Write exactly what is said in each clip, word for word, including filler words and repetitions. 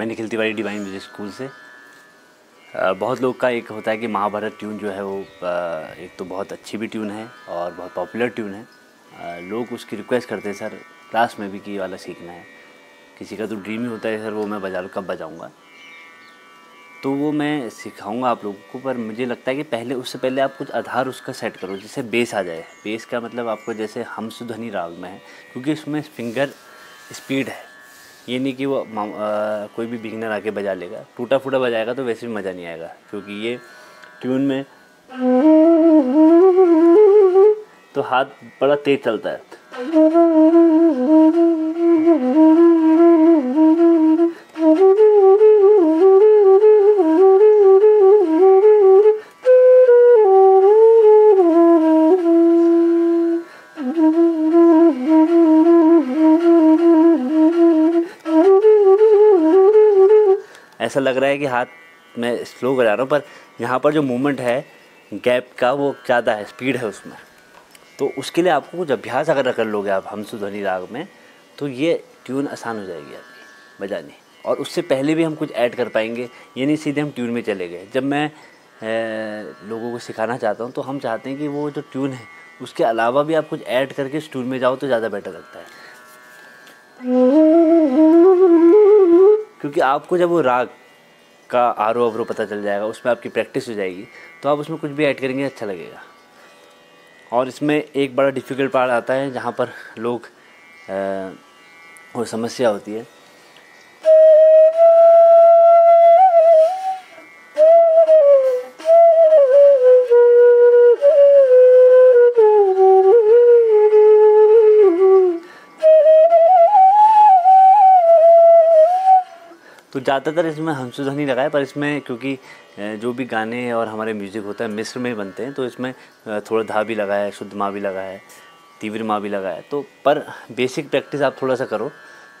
मैं Nikhil Tiwari divine music school से। बहुत लोग का एक होता है कि महाभारत ट्यून जो है वो एक तो बहुत अच्छी भी ट्यून है और बहुत पॉपुलर ट्यून है। लोग उसकी रिक्वेस्ट करते हैं सर क्लास में भी कि वाला सीखना है। किसी का तो ड्रीम ही होता है सर वो मैं बजा लूँ, कब बजाऊँगा, तो वो मैं सिखाऊंगा आप लोगों को। पर मुझे लगता है कि पहले उससे पहले आप कुछ आधार उसका सेट करो, जैसे बेस आ जाए। बेस का मतलब आपको जैसे हमसुदनी राग में है, क्योंकि उसमें फिंगर स्पीड है। ये नहीं कि वो आ, कोई भी बिगिनर आके बजा लेगा, टूटा फूटा बजाएगा तो वैसे भी मज़ा नहीं आएगा, क्योंकि ये ट्यून में तो हाथ बड़ा तेज चलता है। ऐसा लग रहा है कि हाथ मैं स्लो बजा रहा हूँ, पर यहाँ पर जो मूवमेंट है गैप का वो ज़्यादा है, स्पीड है उसमें। तो उसके लिए आपको कुछ अभ्यास अगर कर लोगे आप हमसुदनी राग में तो ये ट्यून आसान हो जाएगी आपकी बजानी। और उससे पहले भी हम कुछ ऐड कर पाएंगे, ये नहीं सीधे हम ट्यून में चले गए। जब मैं ए, लोगों को सिखाना चाहता हूँ तो हम चाहते हैं कि वो जो ट्यून है उसके अलावा भी आप कुछ ऐड करके उस ट्यून में जाओ तो ज़्यादा बेटर लगता है, क्योंकि आपको जब वो राग का आरो अवरो पता चल जाएगा, उसमें आपकी प्रैक्टिस हो जाएगी, तो आप उसमें कुछ भी ऐड करेंगे अच्छा लगेगा। और इसमें एक बड़ा डिफ़िकल्ट पार्ट आता है जहाँ पर लोग और समस्या होती है। तो ज़्यादातर इसमें हमसुदनी लगाए, पर इसमें क्योंकि जो भी गाने और हमारे म्यूज़िक होता है मिस्र में बनते हैं, तो इसमें थोड़ा धा भी लगा है, शुद्ध माँ भी लगा है, तीव्र माँ भी लगा है। तो पर बेसिक प्रैक्टिस आप थोड़ा सा करो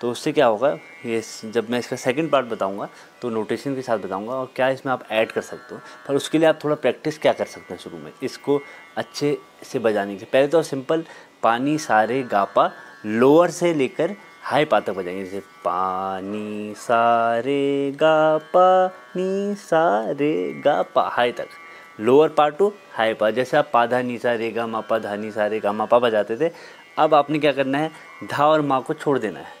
तो उससे क्या होगा, ये जब मैं इसका सेकंड पार्ट बताऊंगा तो नोटेशन के साथ बताऊंगा और क्या इसमें आप ऐड कर सकते हो। पर उसके लिए आप थोड़ा प्रैक्टिस क्या कर सकते हैं शुरू में इसको अच्छे से बजाने के लिए। पहले तो आप सिंपल पानी सारे गापा लोअर से लेकर हाई पा तक बजाएंगे, जैसे पानी सारे गा पानी सारे गा पा, हाई तक। लोअर पा टू हाई पा, जैसे आप पा धा नीसा रे गा मापा धा नीसा रे गा मापा बजाते थे, अब आपने क्या करना है धा और माँ को छोड़ देना है।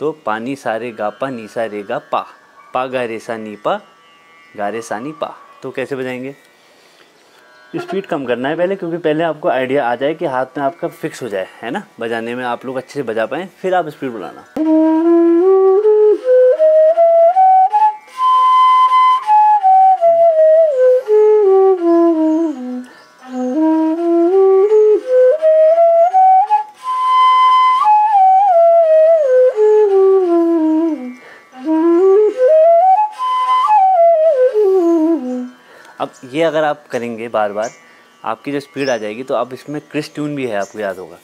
तो पानी सारे गा पा नीसा रे गा पा पा गा रे सा नी पा गा रे सा नी पा। तो कैसे बजाएंगे, स्पीड कम करना है पहले, क्योंकि पहले आपको आइडिया आ जाए कि हाथ में आपका फिक्स हो जाए, है ना, बजाने में आप लोग अच्छे से बजा पाएँ, फिर आप स्पीड बढ़ाना। अब ये अगर आप करेंगे बार बार आपकी जो स्पीड आ जाएगी। तो अब इसमें क्रिश ट्यून भी है, आपको याद होगा।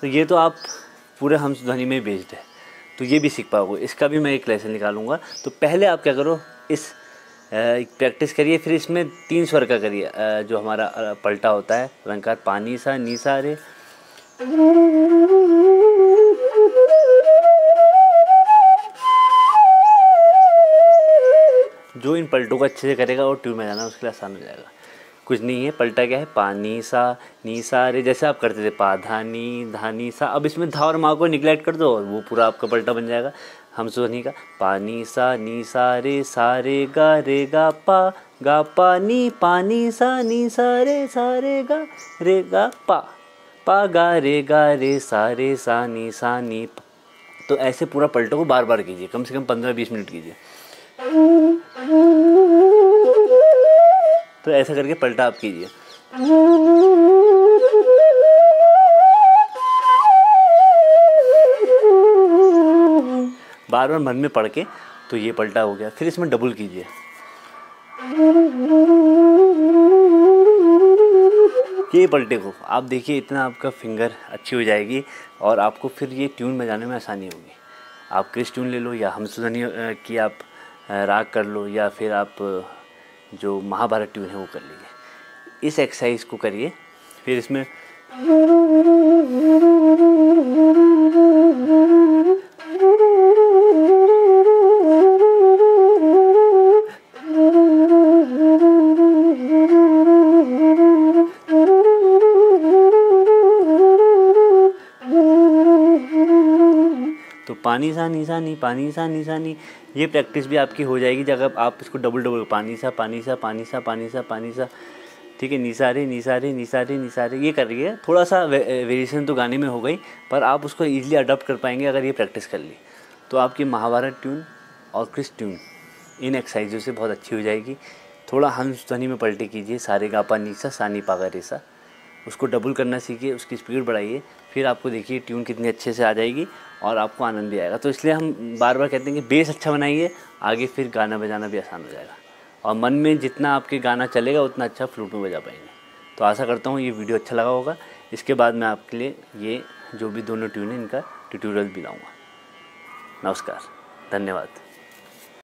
तो ये तो आप पूरे हमसुदनी में बेस्ड है, तो ये भी सीख पाओगे। इसका भी मैं एक लेसन निकालूंगा। तो पहले आप क्या करो, इस प्रैक्टिस करिए, फिर इसमें तीन स्वर का करिए, जो हमारा पलटा होता है रंगकार पानी सा नी सा रे। जो इन पलटों को अच्छे से करेगा और ट्यून में जाना उसके लिए आसान हो जाएगा। कुछ नहीं है, पलटा क्या है पानी सा नी सा रे, जैसे आप करते थे पा धानी धानी सा। अब इसमें धा और माँ को निगलेक्ट कर दो और वो पूरा आपका पलटा बन जाएगा हमसुदनी का। पानी सा नी सा रे सा रे गा रे गा पा गा पा नी पानी सा नी सा रे सा रे गा रे गा पा पा गा रे गा रे सा रे सा नी सा नी। तो ऐसे पूरा पलटों को बार बार कीजिए, कम से कम पंद्रह बीस मिनट कीजिए। तो ऐसा करके पलटा आप कीजिए। बार बार मन में पढ़ के, तो ये पलटा हो गया। फिर इसमें डबल कीजिए, ये पलटे को आप देखिए, इतना आपका फिंगर अच्छी हो जाएगी और आपको फिर ये ट्यून बजाने में आसानी होगी। आप क्रिश ट्यून ले लो या हमसुदनी की आप राग कर लो, या फिर आप जो महाभारत ट्यून है वो कर लीजिए। इस एक्सरसाइज को करिए। फिर इसमें तो पानी सा निशानी पानी सा निशानी ये प्रैक्टिस भी आपकी हो जाएगी जब आप इसको डबल डबल पानी सा पानी सा पानी सा पानी सा पानी सा ठीक है निसारे निसारे निसारे निसारे ये कर रही है। थोड़ा सा वे, वेरिएशन तो गाने में हो गई पर आप उसको ईजिली अडॉप्ट कर पाएंगे अगर ये प्रैक्टिस कर ली तो। आपकी महाभारत ट्यून और क्रिश ट्यून इन एक्सरसाइजों से बहुत अच्छी हो जाएगी। थोड़ा हमसुदनी में पलटे कीजिए, सारे गापा नीसा सा नी पागा रेसा, उसको डबल करना सीखिए, उसकी स्पीड बढ़ाइए, फिर आपको देखिए ट्यून कितनी अच्छे से आ जाएगी और आपको आनंद भी आएगा। तो इसलिए हम बार बार कहते हैं कि बेस अच्छा बनाइए, आगे फिर गाना बजाना भी आसान हो जाएगा और मन में जितना आपके गाना चलेगा उतना अच्छा फ्लूट में बजा पाएंगे। तो आशा करता हूँ ये वीडियो अच्छा लगा होगा। इसके बाद मैं आपके लिए ये जो भी दोनों ट्यून है इनका ट्यूटोरियल भी लाऊँगा। नमस्कार, धन्यवाद।